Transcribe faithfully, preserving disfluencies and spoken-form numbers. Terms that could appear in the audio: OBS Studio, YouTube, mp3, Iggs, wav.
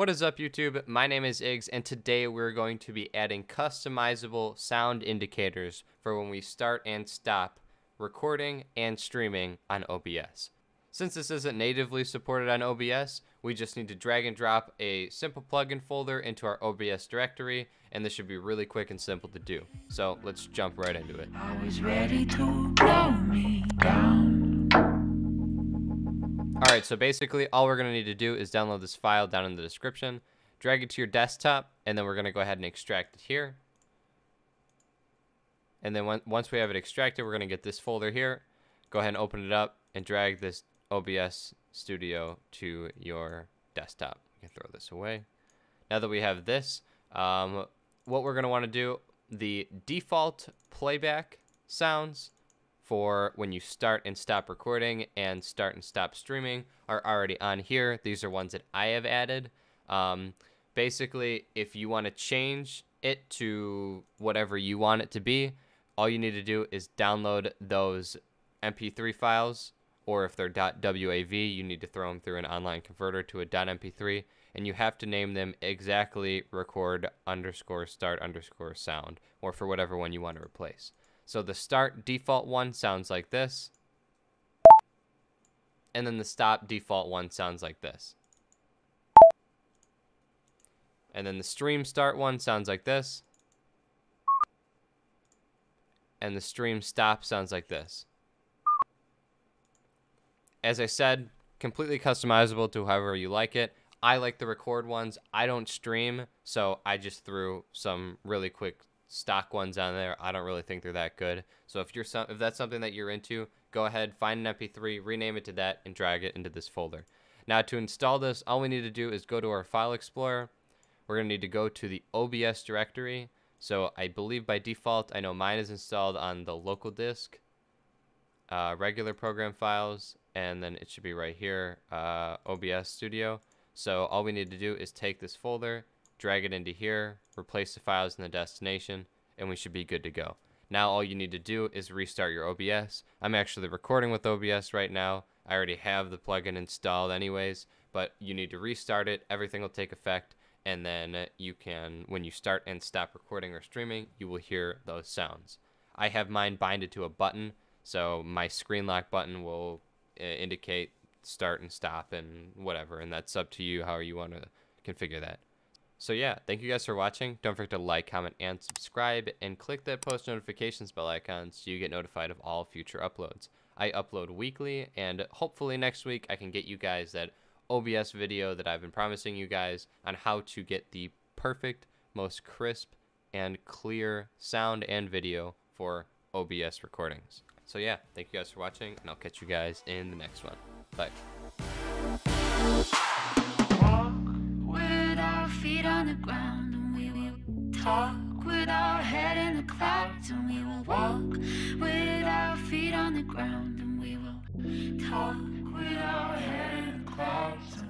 What is up, YouTube? My name is Iggs, and today we're going to be adding customizable sound indicators for when we start and stop recording and streaming on O B S. Since this isn't natively supported on O B S, we just need to drag and drop a simple plugin folder into our O B S directory, and this should be really quick and simple to do. So let's jump right into it. I was ready to blow me down. Alright, so basically all we're going to need to do is download this file down in the description, drag it to your desktop, and then we're going to go ahead and extract it here. And then once we have it extracted, we're going to get this folder here, go ahead and open it up, and drag this O B S Studio to your desktop. You can throw this away. Now that we have this, um, what we're going to want to do, the default playback sounds for when you start and stop recording and start and stop streaming are already on here. These are ones that I have added. Um, basically, if you want to change it to whatever you want it to be, all you need to do is download those M P three files, or if they're .wav, you need to throw them through an online converter to a .m p three, and you have to name them exactly record underscore start underscore sound, or for whatever one you want to replace. So the start default one sounds like this, and then the stop default one sounds like this, and then the stream start one sounds like this, and the stream stop sounds like this. As I said, completely customizable to however you like it. I like the record ones. I don't stream, so I just threw some really quick stock ones on there. I don't really think they're that good. So if you're some, if that's something that you're into, go ahead, find an M P three, rename it to that, and drag it into this folder. Now to install this, all we need to do is go to our file explorer. We're going to need to go to the O B S directory. So I believe by default, I know mine is installed on the local disk, uh, regular program files, and then it should be right here, uh, O B S Studio. So all we need to do is take this folder, drag it into here, replace the files in the destination, and we should be good to go. Now all you need to do is restart your O B S. I'm actually recording with O B S right now. I already have the plugin installed anyways, but you need to restart it. Everything will take effect, and then you can, when you start and stop recording or streaming, you will hear those sounds. I have mine binded to a button, so my screen lock button will uh, indicate start and stop and whatever, and that's up to you how you want to configure that. So yeah, thank you guys for watching. Don't forget to like, comment, and subscribe, and click that post notifications bell icon so you get notified of all future uploads. I upload weekly, and hopefully next week I can get you guys that O B S video that I've been promising you guys on how to get the perfect, most crisp, and clear sound and video for O B S recordings. So yeah, thank you guys for watching, and I'll catch you guys in the next one. Bye. Feet on the ground, and we will talk with our head in the clouds, and we will walk with our feet on the ground, and we will talk with our head in the clouds.